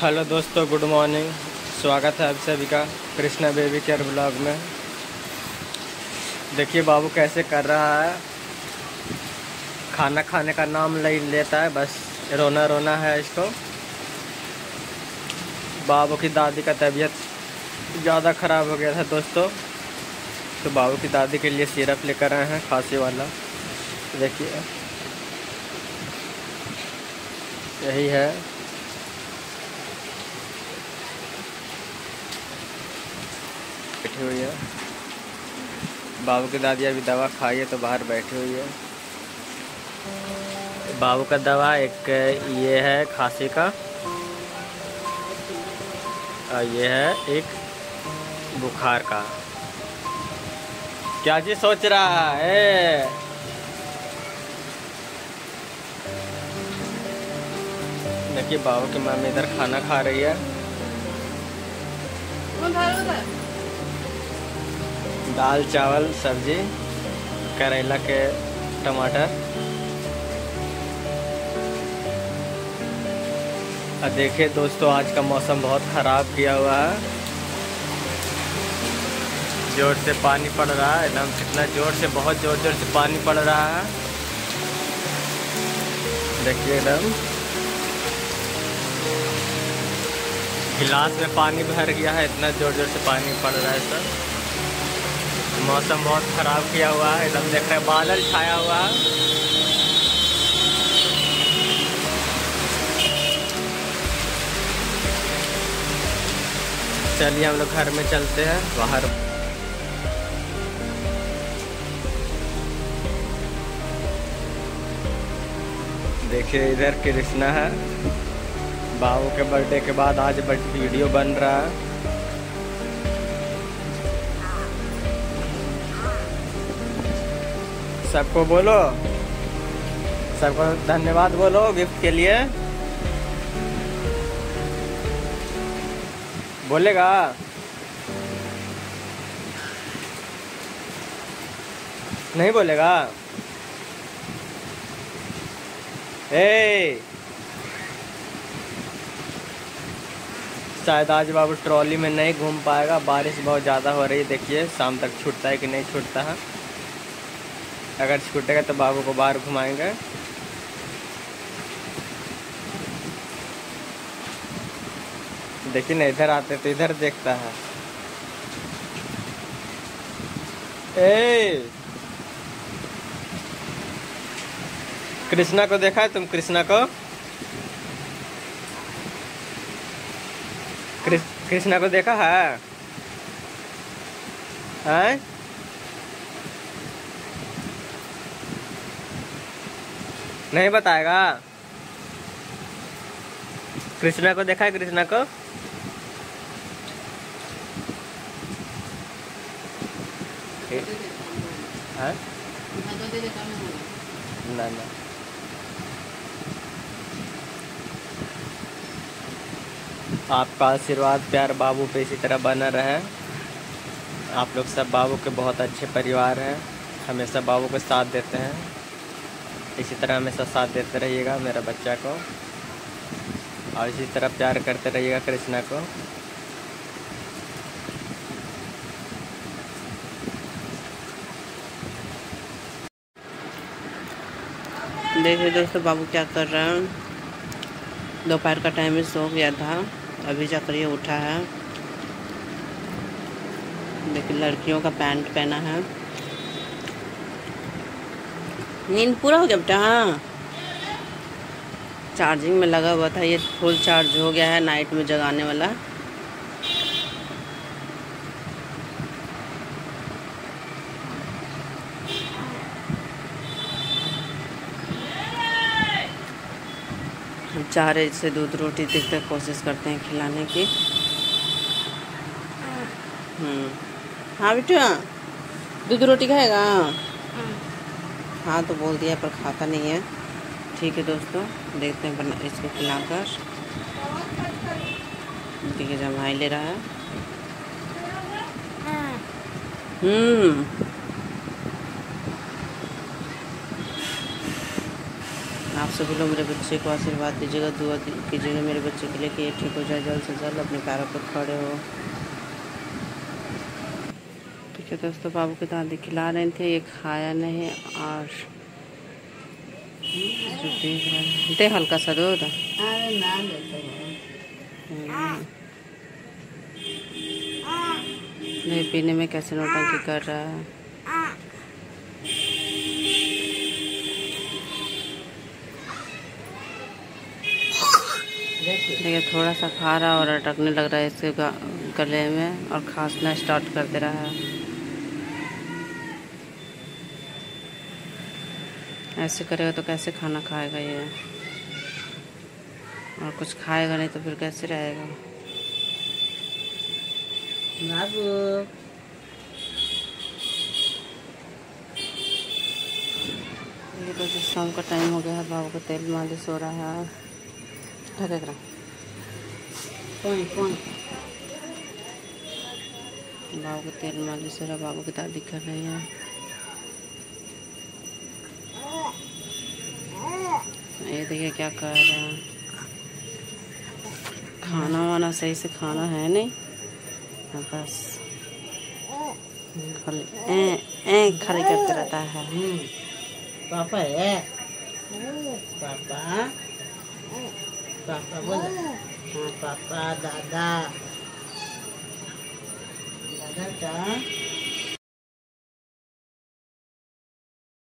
Hello दोस्तों, good morning. स्वागत है आप सभी का कृष्णा बेबी केयर व्लॉग में। देखिए बाबू कैसे कर रहा है, खाना खाने का नाम नहीं लेता है, बस रोना रोना है इसको। बाबू की दादी का तबीयत ज़्यादा ख़राब हो गया था दोस्तों, तो बाबू की दादी के लिए सिरप लेकर आए हैं खांसी वाला। देखिए यही है। बैठी हुई है बाबू की दादी, अभी दवा खाई है तो बाहर बैठी हुई है। बाबू का दवा एक ये है खांसी का, और ये है एक बुखार का। क्या जी सोच रहा है? देखिए बाबू की मम्मी इधर खाना खा रही है। दाल चावल सब्जी, करेला के टमाटर। और देखिए दोस्तों, आज का मौसम बहुत ख़राब किया हुआ है, ज़ोर से पानी पड़ रहा है एकदम। कितना ज़ोर से, बहुत ज़ोर से पानी पड़ रहा है। देखिए एकदम गिलास में पानी भर गया है, इतना ज़ोर से पानी पड़ रहा है सर। मौसम बहुत ख़राब किया हुआ है एकदम। देख रहे हैं बादल छाया हुआ है। चलिए हम लोग घर में चलते हैं बाहर। देखिए इधर कृष्णा है, बाबू के बर्थडे के बाद आज वीडियो बन रहा है। सबको बोलो, सबको धन्यवाद बोलो गिफ्ट के लिए। बोलेगा? नहीं बोलेगा? ए शायद आज बाबू ट्रॉली में नहीं घूम पाएगा, बारिश बहुत ज़्यादा हो रही है। देखिए शाम तक छूटता है कि नहीं छूटता है। अगर छूटेगा तो बाबू को बाहर घुमाएंगे। देखिए ना, इधर आते तो इधर देखता है। ए कृष्णा को देखा है? तुम कृष्णा को, कृष्णा को देखा है? हैं? नहीं बताएगा? कृष्णा को देखा है? कृष्णा को ना ना। आपका आशीर्वाद प्यार बाबू पे इसी तरह बना रहे। आप लोग सब बाबू के बहुत अच्छे परिवार हैं, हमेशा बाबू को साथ देते हैं। इसी तरह हमेशा साथ देते रहिएगा मेरा बच्चा को, और इसी तरह प्यार करते रहिएगा कृष्णा को। देखिए दोस्तों बाबू क्या कर रहा है। दोपहर का टाइम में सो गया था, अभी जाकर ये उठा है। देखिए लड़कियों का पैंट पहना है। नींद पूरा हो गया बेटा? हाँ, चार्जिंग में लगा हुआ था, ये फुल चार्ज हो गया है, नाइट में जगाने वाला। हम चाह रहे इससे दूध रोटी देखते कोशिश करते हैं खिलाने की। हाँ बेटा, दूध रोटी खाएगा? हाँ तो बोल दिया, पर खाता नहीं है। ठीक है दोस्तों, देखते हैं बना इसको खिलाकर। ठीक है, जमाई ले रहा है। आप सभी लोग मेरे बच्चे को आशीर्वाद दीजिएगा, दुआ कीजिएगा मेरे बच्चे के लिए कि ये ठीक हो जाए जल्द से जल्द, अपने पैरों पर खड़े हो। ठीक है दोस्तों, बाबू के दादी खिला रहे थे, ये खाया नहीं और दे हल्का सा दो नहीं पीने में कैसे नौटंकी कर रहा है। देखिए थोड़ा सा खा रहा और अटकने लग रहा है इसके गले में और खांसना स्टार्ट कर दे रहा है। ऐसे करेगा तो कैसे खाना खाएगा ये, और कुछ खाएगा नहीं तो फिर कैसे रहेगा। बाबू ये तो शाम का टाइम हो गया है, बाबू को तेल मालिश हो रहा है। बाबू को तेल मालिश हो रहा, बाबू की दादी कर रही है। ये देखिए क्या कर रहा है, खाना वाना सही से खाना है नहीं बस खाली करते रहता है। पापा है पापा, पापा बोला हाँ, पापा दादा दादा का